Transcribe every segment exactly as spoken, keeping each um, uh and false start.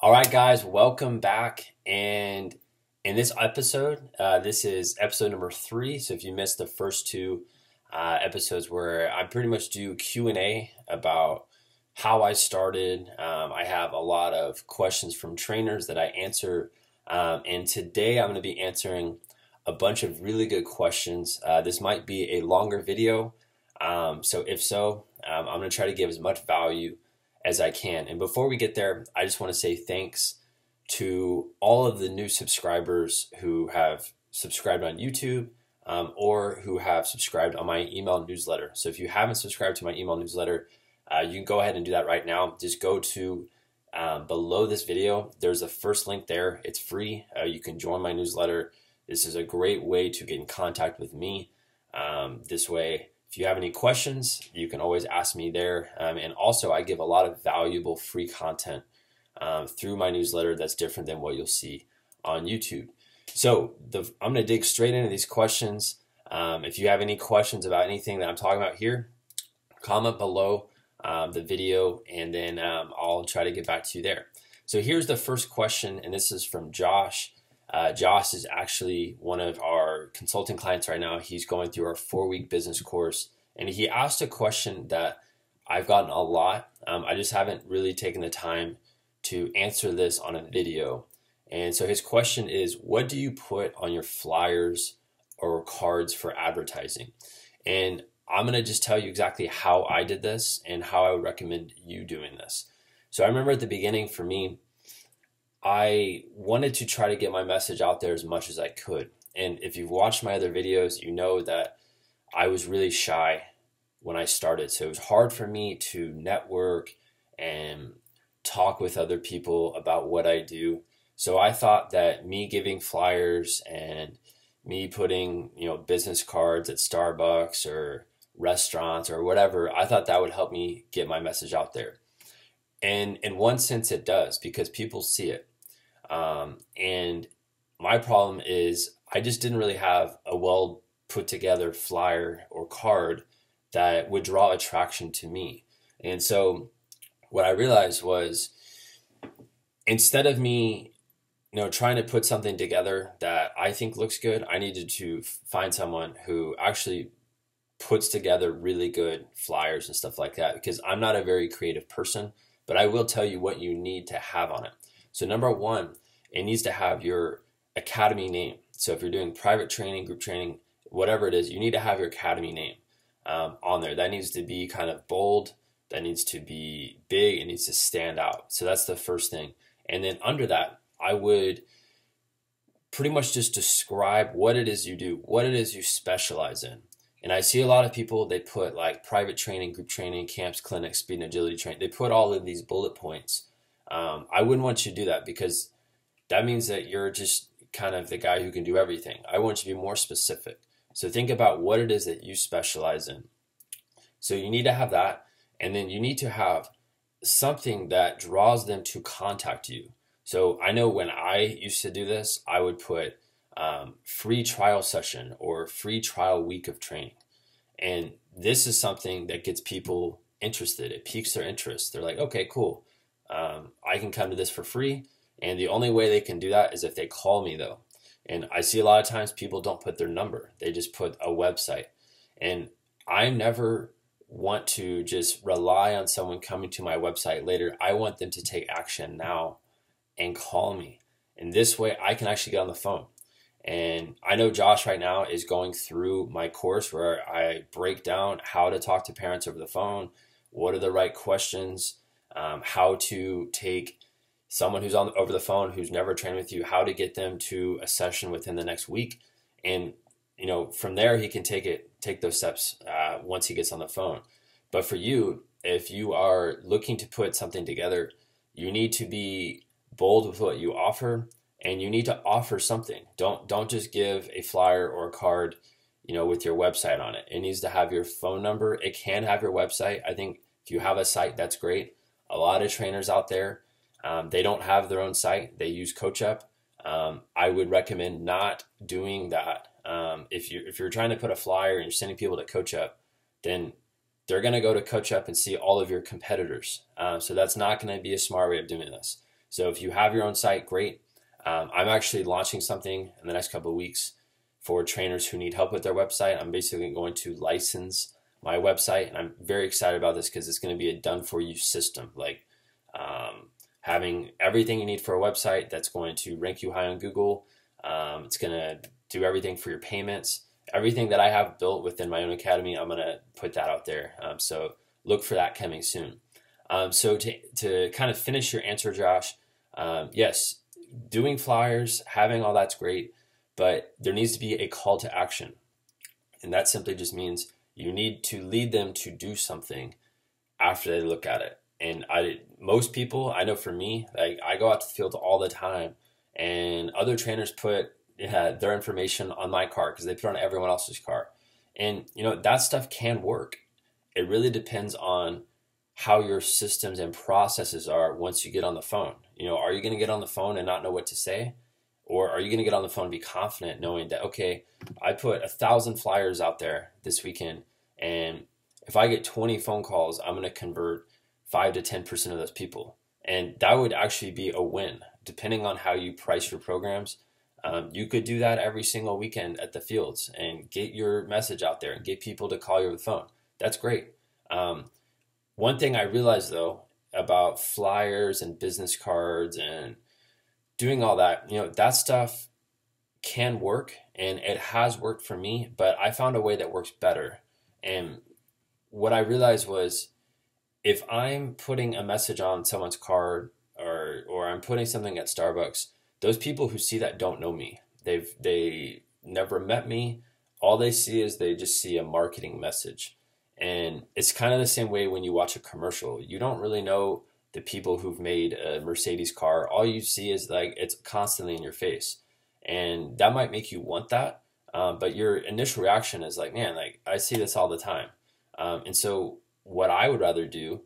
All right, guys, welcome back. And in this episode, uh, this is episode number three. So if you missed the first two uh, episodes where I pretty much do Q and A about how I started, um, I have a lot of questions from trainers that I answer. Um, and today I'm going to be answering a bunch of really good questions. Uh, this might be a longer video. Um, so if so, um, I'm going to try to give as much value as I can. And before we get there, I just want to say thanks to all of the new subscribers who have subscribed on YouTube um, or who have subscribed on my email newsletter. So if you haven't subscribed to my email newsletter, uh, you can go ahead and do that right now. Just go to um, below this video. There's the first link there. It's free. Uh, you can join my newsletter. This is a great way to get in contact with me. Um, this way, if you have any questions, you can always ask me there. Um, and also, I give a lot of valuable free content um, through my newsletter that's different than what you'll see on YouTube. So the, I'm going to dig straight into these questions. Um, if you have any questions about anything that I'm talking about here, comment below um, the video, and then um, I'll try to get back to you there. So here's the first question, and this is from Josh. Uh, Josh is actually one of our consulting clients right now. He's going through our four-week business course, and he asked a question that I've gotten a lot. Um, I just haven't really taken the time to answer this on a video. And so his question is, what do you put on your flyers or cards for advertising? And I'm going to just tell you exactly how I did this and how I would recommend you doing this. So I remember at the beginning for me, I wanted to try to get my message out there as much as I could. And if you've watched my other videos, you know that I was really shy when I started. So it was hard for me to network and talk with other people about what I do. So I thought that me giving flyers and me putting, you know, business cards at Starbucks or restaurants or whatever, I thought that would help me get my message out there. And in one sense it does, because people see it. Um, and my problem is I just didn't really have a well put together flyer or card that would draw attraction to me. And so what I realized was, instead of me, you know, trying to put something together that I think looks good, I needed to find someone who actually puts together really good flyers and stuff like that, because I'm not a very creative person. But I will tell you what you need to have on it. So number one, it needs to have your academy name. So if you're doing private training, group training, whatever it is, you need to have your academy name um, on there. That needs to be kind of bold. That needs to be big. It needs to stand out. So that's the first thing. And then under that, I would pretty much just describe what it is you do, what it is you specialize in. And I see a lot of people, they put like private training, group training, camps, clinics, speed and agility training. They put all of these bullet points. Um, I wouldn't want you to do that, because that means that you're just kind of the guy who can do everything. I want you to be more specific. So think about what it is that you specialize in. So you need to have that. And then you need to have something that draws them to contact you. So I know when I used to do this, I would put Um, free trial session or free trial week of training. And this is something that gets people interested. It piques their interest. They're like, okay, cool. Um, I can come to this for free. And the only way they can do that is if they call me, though. And I see a lot of times people don't put their number. They just put a website. And I never want to just rely on someone coming to my website later. I want them to take action now and call me. And this way I can actually get on the phone. And I know Josh right now is going through my course where I break down how to talk to parents over the phone, what are the right questions, um, how to take someone who's on over the phone who's never trained with you, how to get them to a session within the next week. And you know, from there he can take it, take those steps uh, once he gets on the phone. But for you, if you are looking to put something together, you need to be bold with what you offer. And you need to offer something. Don't don't just give a flyer or a card, you know, with your website on it. It needs to have your phone number. It can have your website. I think if you have a site, that's great. A lot of trainers out there, um, they don't have their own site. They use CoachUp. Um, I would recommend not doing that. Um, if you if you're trying to put a flyer and you're sending people to CoachUp, then they're going to go to CoachUp and see all of your competitors. Um, so that's not going to be a smart way of doing this. So if you have your own site, great. Um, I'm actually launching something in the next couple of weeks for trainers who need help with their website. I'm basically going to license my website, and I'm very excited about this because it's going to be a done-for-you system. Like um, having everything you need for a website that's going to rank you high on Google. Um, it's going to do everything for your payments. Everything that I have built within my own academy, I'm going to put that out there. Um, so look for that coming soon. Um, so to, to kind of finish your answer, Josh, um, yes, doing flyers, having all that's great, but there needs to be a call to action. And that simply just means you need to lead them to do something after they look at it. And I, most people, I know for me, like I go out to the field all the time, and other trainers put yeah, their information on my car because they put it on everyone else's car. And you know, that stuff can work. It really depends on how your systems and processes are once you get on the phone. You know, are you going to get on the phone and not know what to say? Or are you going to get on the phone and be confident knowing that, okay, I put a thousand flyers out there this weekend, and if I get twenty phone calls, I'm going to convert five to ten percent of those people. And that would actually be a win. Depending on how you price your programs, um, you could do that every single weekend at the fields and get your message out there and get people to call you on the phone. That's great. Um, one thing I realized though about flyers and business cards and doing all that, you know, that stuff can work, and it has worked for me, but I found a way that works better. And what I realized was, if I'm putting a message on someone's card, or or I'm putting something at Starbucks, those people who see that don't know me. They've they never met me. All they see is they just see a marketing message. And it's kind of the same way when you watch a commercial. You don't really know the people who've made a Mercedes car. All you see is like it's constantly in your face. And that might make you want that, um, but your initial reaction is like, man, like I see this all the time. Um, and so what I would rather do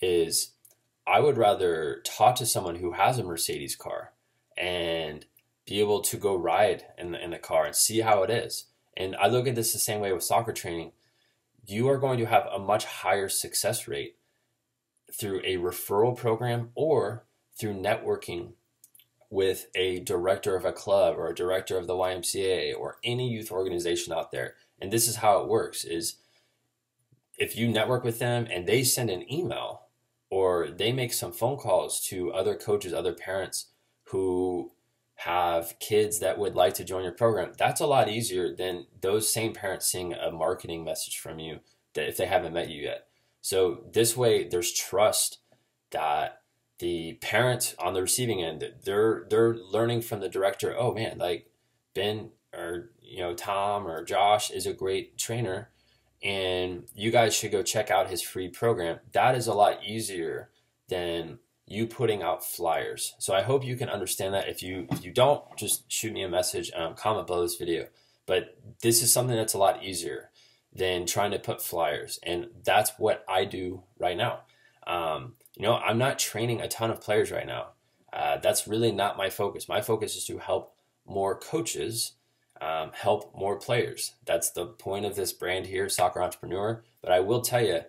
is I would rather talk to someone who has a Mercedes car and be able to go ride in the, in the car and see how it is. And I look at this the same way with soccer training. You are going to have a much higher success rate through a referral program or through networking with a director of a club or a director of the Y M C A or any youth organization out there. And this is how it works is if you network with them and they send an email, or they make some phone calls to other coaches, other parents who have kids that would like to join your program, that's a lot easier than those same parents seeing a marketing message from you that if they haven't met you yet. So this way there's trust that the parents on the receiving end, they're they're learning from the director, oh man, like Ben or you know Tom or Josh is a great trainer, and you guys should go check out his free program. That is a lot easier than you putting out flyers. So I hope you can understand that. If you if you don't, just shoot me a message, um, comment below this video. But this is something that's a lot easier than trying to put flyers. And that's what I do right now. Um, you know, I'm not training a ton of players right now. Uh, that's really not my focus. My focus is to help more coaches Um, help more players. That's the point of this brand here, Soccer Entrepreneur. But I will tell you,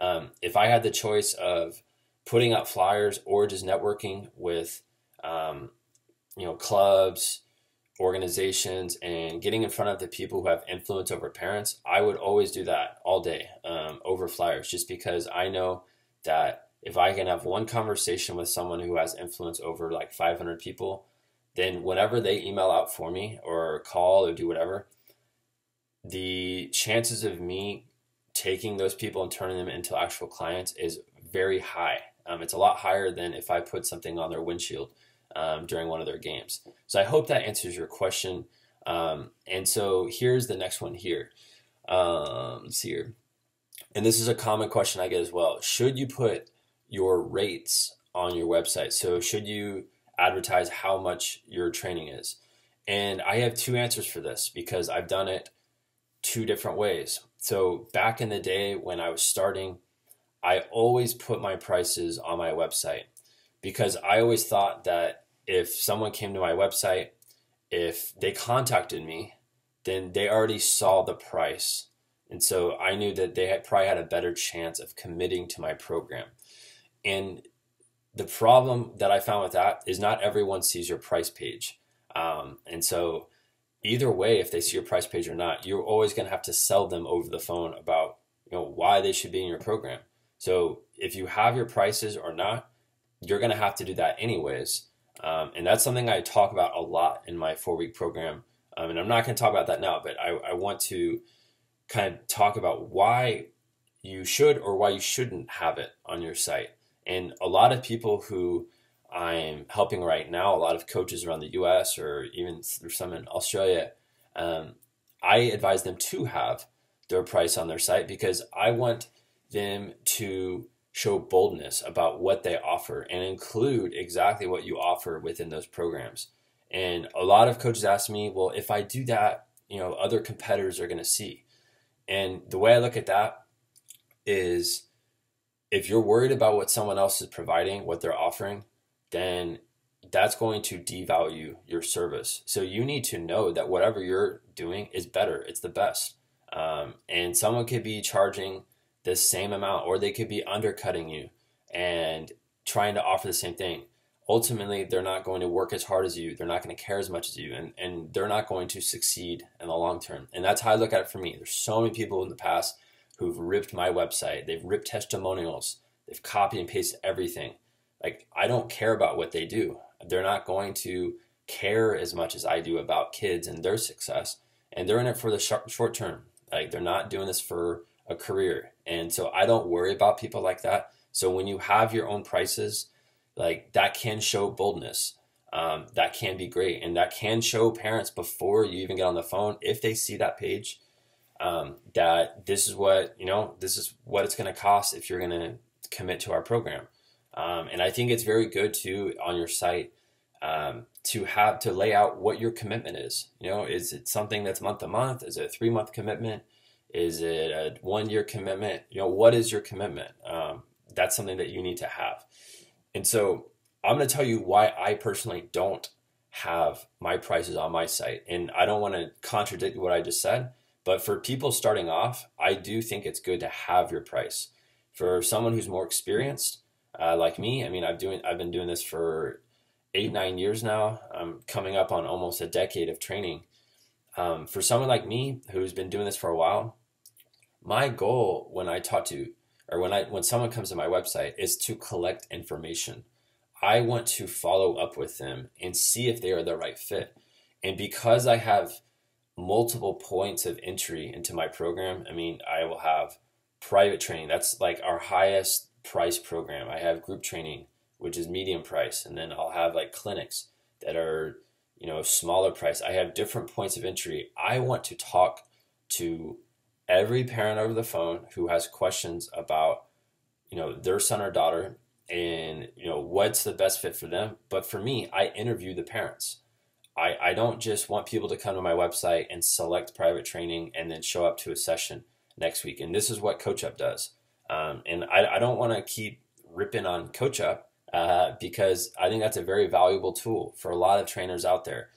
um, if I had the choice of putting out flyers or just networking with, um, you know, clubs, organizations, and getting in front of the people who have influence over parents, I would always do that all day um, over flyers, just because I know that if I can have one conversation with someone who has influence over like five hundred people, then whenever they email out for me or call or do whatever, the chances of me taking those people and turning them into actual clients is very high. Um, it's a lot higher than if I put something on their windshield um, during one of their games. So I hope that answers your question. Um, and so here's the next one here. Um, let's see here. And this is a common question I get as well. Should you put your rates on your website? So should you advertise how much your training is? And I have two answers for this because I've done it two different ways. So back in the day when I was starting, I always put my prices on my website because I always thought that if someone came to my website, if they contacted me, then they already saw the price. And so I knew that they had probably had a better chance of committing to my program. And The problem that I found with that is not everyone sees your price page. Um, and so either way, if they see your price page or not, you're always going to have to sell them over the phone about, you know, why they should be in your program. So if you have your prices or not, you're going to have to do that anyways. Um, and that's something I talk about a lot in my four week program. Um, and I'm not going to talk about that now, but I, I want to kind of talk about why you should or why you shouldn't have it on your site. And a lot of people who I'm helping right now, a lot of coaches around the U S or even there's some in Australia, um, I advise them to have their price on their site because I want them to show boldness about what they offer and include exactly what you offer within those programs. And a lot of coaches ask me, well, if I do that, you know, other competitors are going to see. And the way I look at that is, if you're worried about what someone else is providing, what they're offering, then that's going to devalue your service. So you need to know that whatever you're doing is better. It's the best. Um, and someone could be charging the same amount, or they could be undercutting you and trying to offer the same thing. Ultimately, they're not going to work as hard as you. They're not going to care as much as you, and, and they're not going to succeed in the long term. And that's how I look at it for me. There's so many people in the past who've ripped my website, they've ripped testimonials, they've copied and pasted everything. Like, I don't care about what they do. They're not going to care as much as I do about kids and their success. And they're in it for the short term. Like, they're not doing this for a career. And so I don't worry about people like that. So when you have your own prices, like, that can show boldness. Um, that can be great. And that can show parents before you even get on the phone, if they see that page, Um, that this is what, you know, this is what it's going to cost if you're going to commit to our program. Um, and I think it's very good too on your site, um, to have to lay out what your commitment is. You know, is it something that's month to month? Is it a three month commitment? Is it a one year commitment? You know, what is your commitment? Um, that's something that you need to have. And so I'm going to tell you why I personally don't have my prices on my site. And I don't want to contradict what I just said, but for people starting off, I do think it's good to have your price. For someone who's more experienced, uh, like me, I mean, I've doing, I've been doing this for eight, nine years now. I'm coming up on almost a decade of training. Um, for someone like me who's been doing this for a while, my goal when I talk to, or when I when someone comes to my website, is to collect information. I want to follow up with them and see if they are the right fit. And because I have multiple points of entry into my program. I mean, I will have private training. That's like our highest price program. I have group training, which is medium price. And then I'll have like clinics that are, you know, smaller price. I have different points of entry. I want to talk to every parent over the phone who has questions about, you know, their son or daughter and, you know, what's the best fit for them. But for me, I interview the parents. I, I don't just want people to come to my website and select private training and then show up to a session next week. And this is what CoachUp does. Um, and I, I don't want to keep ripping on CoachUp uh, because I think that's a very valuable tool for a lot of trainers out there.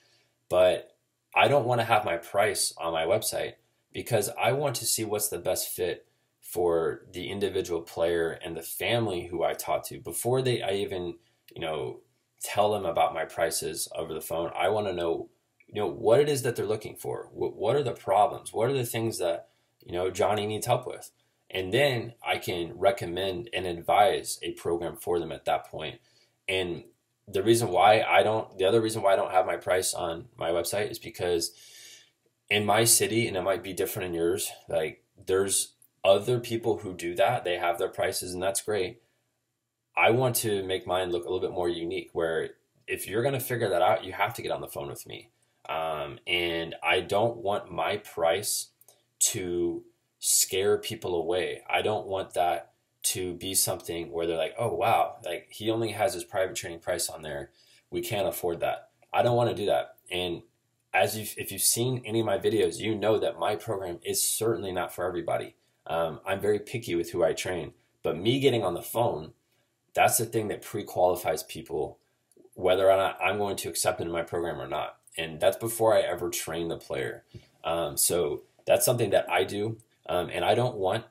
But I don't want to have my price on my website because I want to see what's the best fit for the individual player and the family who I taught to before they I even, you know, tell them about my prices over the phone. I want to know, you know, what it is that they're looking for. What, what are the problems? What are the things that, you know, Johnny needs help with? And then I can recommend and advise a program for them at that point. And the reason why I don't, the other reason why I don't have my price on my website is because in my city, and it might be different in yours, like there's other people who do that. They have their prices and that's great. I want to make mine look a little bit more unique, where if you're going to figure that out, you have to get on the phone with me. Um, and I don't want my price to scare people away. I don't want that to be something where they're like, oh, wow, like he only has his private training price on there. We can't afford that. I don't want to do that. And as you've, if you've seen any of my videos, you know that my program is certainly not for everybody. Um, I'm very picky with who I train, but me getting on the phone, that's the thing that pre-qualifies people, whether or not I'm going to accept into my program or not. And that's before I ever train the player. Um, so that's something that I do. Um, and I don't want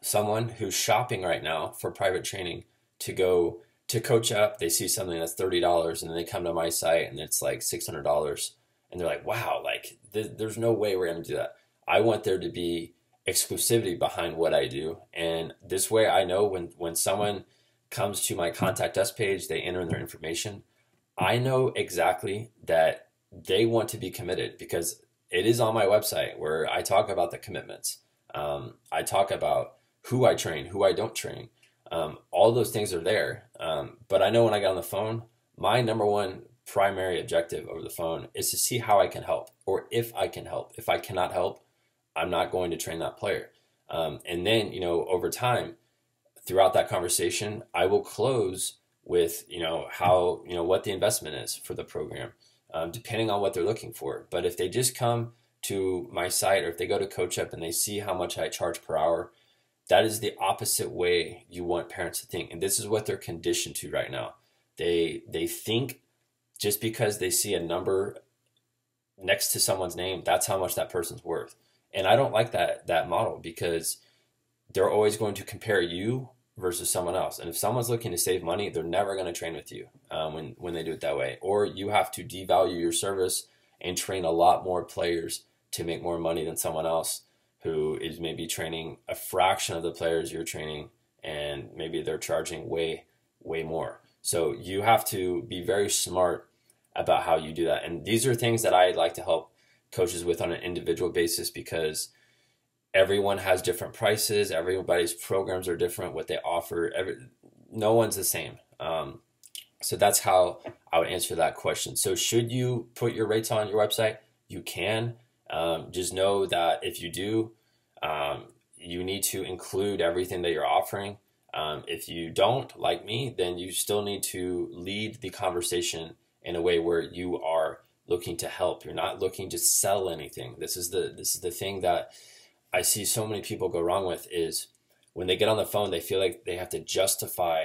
someone who's shopping right now for private training to go to CoachUp, they see something that's thirty dollars, and then they come to my site and it's like six hundred dollars. And they're like, wow, like th- there's no way we're going to do that. I want there to be exclusivity behind what I do. And this way I know when, when someone comes to my contact us page, they enter in their information. I know exactly that they want to be committed, because it is on my website where I talk about the commitments. Um, I talk about who I train, who I don't train. Um, all those things are there. Um, but I know when I got on the phone, my number one primary objective over the phone is to see how I can help, or if I can help. If I cannot help, I'm not going to train that player. Um, and then, you know, over time, throughout that conversation, I will close with, you know, how, you know, what the investment is for the program, um, depending on what they're looking for. But if they just come to my site, or if they go to CoachUp and they see how much I charge per hour, that is the opposite way you want parents to think. And this is what they're conditioned to right now. They, they think just because they see a number next to someone's name, that's how much that person's worth. And I don't like that, that model, because they're always going to compare you versus someone else. And if someone's looking to save money, they're never going to train with you um, when, when they do it that way. Or you have to devalue your service and train a lot more players to make more money than someone else who is maybe training a fraction of the players you're training, and maybe they're charging way, way more. So you have to be very smart about how you do that. And these are things that I like to help coaches with on an individual basis, because everyone has different prices. Everybody's programs are different, what they offer. Every, no one's the same. Um, so that's how I would answer that question. So should you put your rates on your website? You can. Um, just know that if you do, um, you need to include everything that you're offering. Um, if you don't, like me, then you still need to lead the conversation in a way where you are looking to help. You're not looking to sell anything. This is the, this is the thing that I see so many people go wrong with, is when they get on the phone, they feel like they have to justify,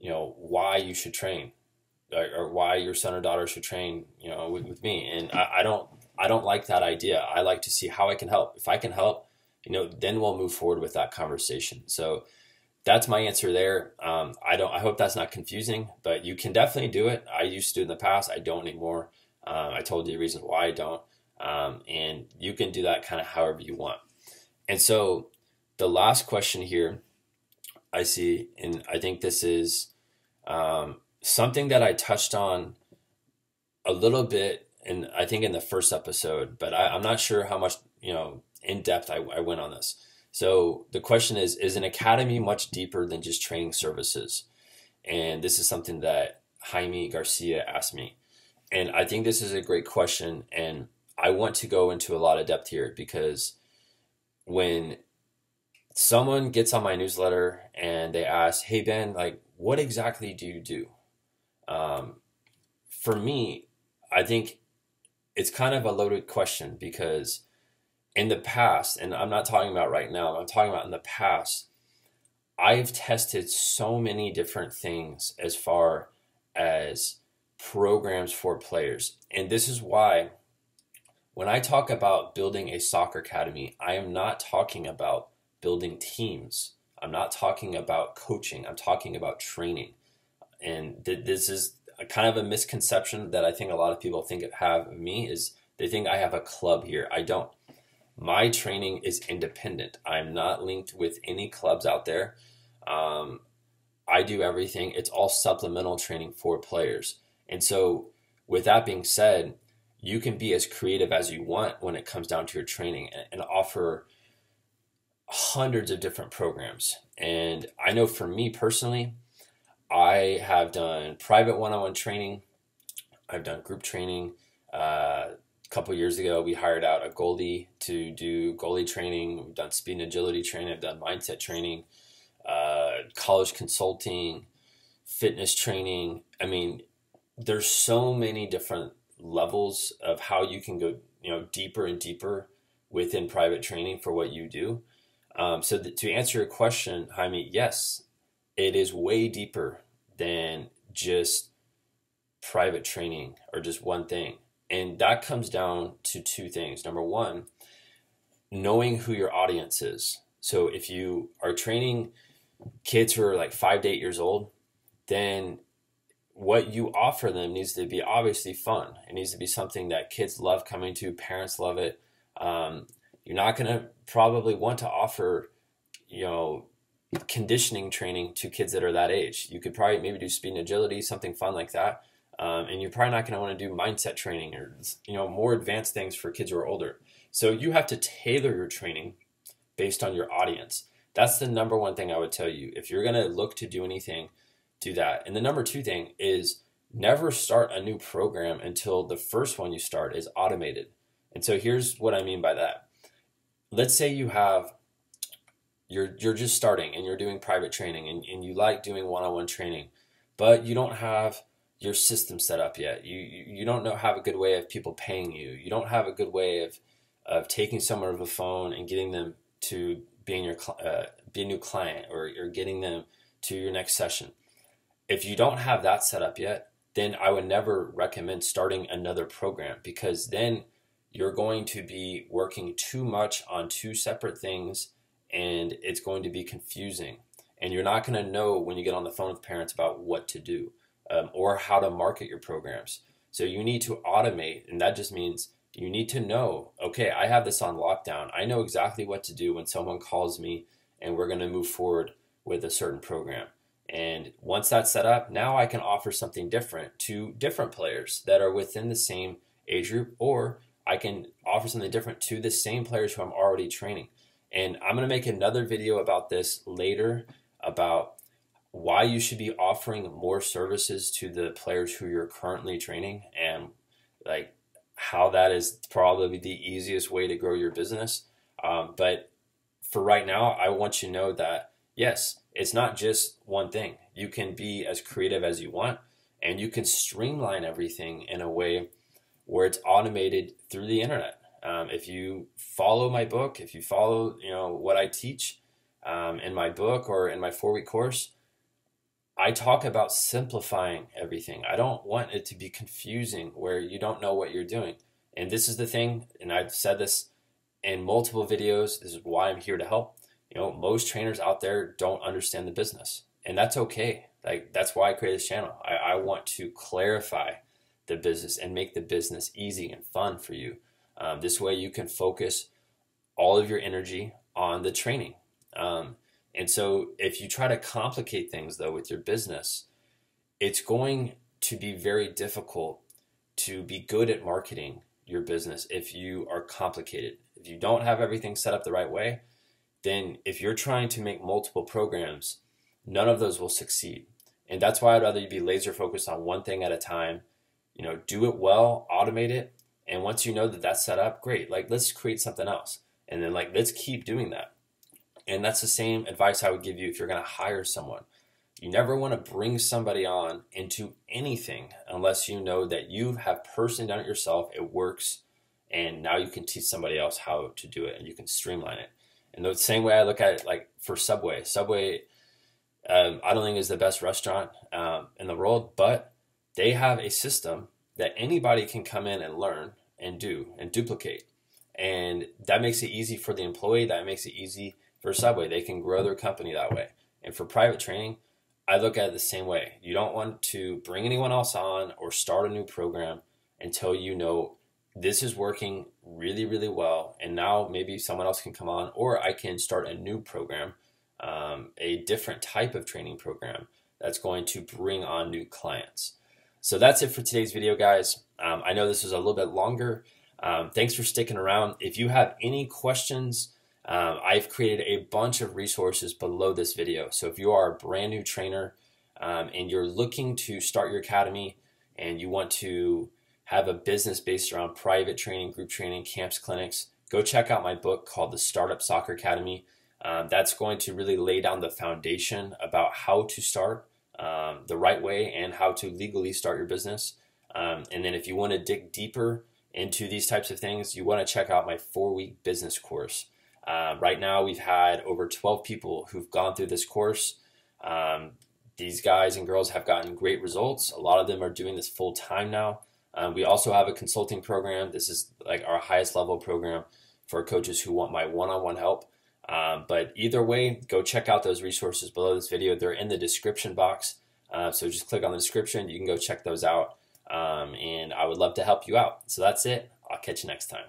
you know, why you should train, or, or why your son or daughter should train, you know, with, with me. And I, I don't, I don't like that idea. I like to see how I can help. If I can help, you know, then we'll move forward with that conversation. So that's my answer there. Um, I don't, I hope that's not confusing, but you can definitely do it. I used to in the past. I don't anymore. Um, I told you the reason why I don't. Um, and you can do that kind of however you want. And so the last question here I see, and I think this is um, something that I touched on a little bit, and I think in the first episode, but I, I'm not sure how much, you know, in depth I, I went on this. So the question is, is an academy much deeper than just training services? And this is something that Jaime Garcia asked me. And I think this is a great question. And I want to go into a lot of depth here, because when someone gets on my newsletter and they ask, hey Ben, like, what exactly do you do? Um, for me, I think it's kind of a loaded question, because in the past, and I'm not talking about right now, I'm talking about in the past, I've tested so many different things as far as programs for players. And this is why when I talk about building a soccer academy, I am not talking about building teams. I'm not talking about coaching. I'm talking about training. And th- this is a kind of a misconception that I think a lot of people think have of me, is they think I have a club here. I don't. My training is independent. I'm not linked with any clubs out there. Um, I do everything. It's all supplemental training for players. And so with that being said, you can be as creative as you want when it comes down to your training, and, and offer hundreds of different programs. And I know for me personally, I have done private one-on-one training. I've done group training. Uh, a couple years ago, we hired out a goalie to do goalie training. We've done speed and agility training. I've done mindset training, uh, college consulting, fitness training. I mean, there's so many different levels of how you can go, you know, deeper and deeper within private training for what you do. Um, so th- to answer your question, Jaime, yes, it is way deeper than just private training or just one thing. And that comes down to two things. Number one, knowing who your audience is. So if you are training kids who are like five to eight years old, then what you offer them needs to be obviously fun. It needs to be something that kids love coming to, parents love it. Um, you're not going to probably want to offer, you know, conditioning training to kids that are that age. You could probably maybe do speed and agility, something fun like that. Um, and you're probably not going to want to do mindset training or, you know, more advanced things for kids who are older. So you have to tailor your training based on your audience. That's the number one thing I would tell you. If you're going to look to do anything, do that. And the number two thing is never start a new program until the first one you start is automated. And so here's what I mean by that. Let's say you have, you're, you're just starting and you're doing private training and, and you like doing one-on-one training, but you don't have your system set up yet. You, you, you don't know, have a good way of people paying you. You don't have a good way of, of taking someone over the phone and getting them to being your, uh, be a new client, or or getting them to your next session. If you don't have that set up yet, then I would never recommend starting another program, because then you're going to be working too much on two separate things and it's going to be confusing. And you're not going to know when you get on the phone with parents about what to do um, or how to market your programs. So you need to automate, and that just means you need to know, okay, I have this on lockdown. I know exactly what to do when someone calls me and we're going to move forward with a certain program. And once that's set up, now I can offer something different to different players that are within the same age group, or I can offer something different to the same players who I'm already training. And I'm going to make another video about this later, about why you should be offering more services to the players who you're currently training, and like how that is probably the easiest way to grow your business. Um, but for right now, I want you to know that, yes, it's not just one thing. You can be as creative as you want, and you can streamline everything in a way where it's automated through the internet. Um, if you follow my book, if you follow, you know, what I teach um, in my book or in my four-week course, I talk about simplifying everything. I don't want it to be confusing where you don't know what you're doing. And this is the thing, and I've said this in multiple videos, this is why I'm here to help. You know, most trainers out there don't understand the business, and that's okay. Like, that's why I created this channel. I, I want to clarify the business and make the business easy and fun for you. Um, this way you can focus all of your energy on the training. Um, and so if you try to complicate things though with your business, it's going to be very difficult to be good at marketing your business if you are complicated. If you don't have everything set up the right way, then if you're trying to make multiple programs, none of those will succeed. And that's why I'd rather you be laser focused on one thing at a time. You know, do it well, automate it. And once you know that that's set up, great. Like, let's create something else. And then, like, let's keep doing that. And that's the same advice I would give you if you're going to hire someone. You never want to bring somebody on into anything unless you know that you have personally done it yourself, it works, and now you can teach somebody else how to do it and you can streamline it. And the same way I look at it, like for Subway. Subway, um, I don't think is the best restaurant um, in the world, but they have a system that anybody can come in and learn and do and duplicate. And that makes it easy for the employee. That makes it easy for Subway. They can grow their company that way. And for private training, I look at it the same way. You don't want to bring anyone else on or start a new program until you know this is working really, really well. And now maybe someone else can come on, or I can start a new program, um, a different type of training program that's going to bring on new clients. So that's it for today's video, guys. Um, I know this was a little bit longer. Um, thanks for sticking around. If you have any questions, um, I've created a bunch of resources below this video. So if you are a brand new trainer um, and you're looking to start your academy and you want to have a business based around private training, group training, camps, clinics, go check out my book called The Startup Soccer Academy. Um, that's going to really lay down the foundation about how to start um, the right way and how to legally start your business. Um, and then if you want to dig deeper into these types of things, you want to check out my four-week business course. Uh, right now, we've had over twelve people who've gone through this course. Um, these guys and girls have gotten great results. A lot of them are doing this full-time now. Um, we also have a consulting program. This is like our highest level program for coaches who want my one-on-one help. Um, but either way, go check out those resources below this video. They're in the description box. Uh, so just click on the description. You can go check those out. Um, and I would love to help you out. So that's it. I'll catch you next time.